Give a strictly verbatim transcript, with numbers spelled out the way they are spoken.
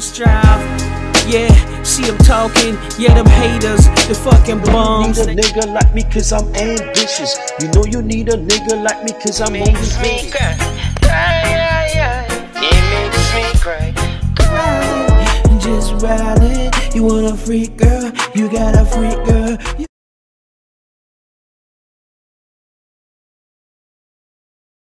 Strive, yeah, see them talking, yeah, them haters, the fucking bums. You need a nigga like me cause I'm ambitious. You know you need a nigga like me cause I'm on this bitch. It makes me cry. Just ride it. You want a freak girl, you got a freak girl.